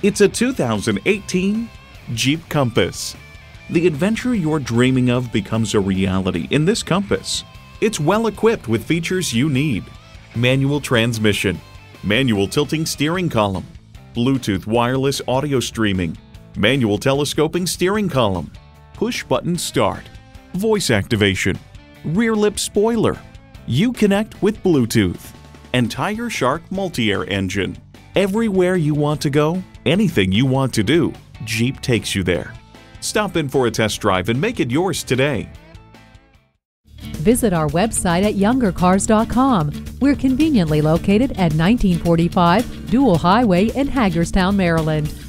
It's a 2018 Jeep Compass. The adventure you're dreaming of becomes a reality in this Compass. It's well equipped with features you need: manual transmission, manual tilting steering column, Bluetooth wireless audio streaming, manual telescoping steering column, push button start, voice activation, rear lip spoiler, U Connect with Bluetooth, and Tiger Shark multi-air engine. Everywhere you want to go, anything you want to do, Jeep takes you there. Stop in for a test drive and make it yours today. Visit our website at youngercars.com. We're conveniently located at 1945 Dual Highway in Hagerstown, Maryland.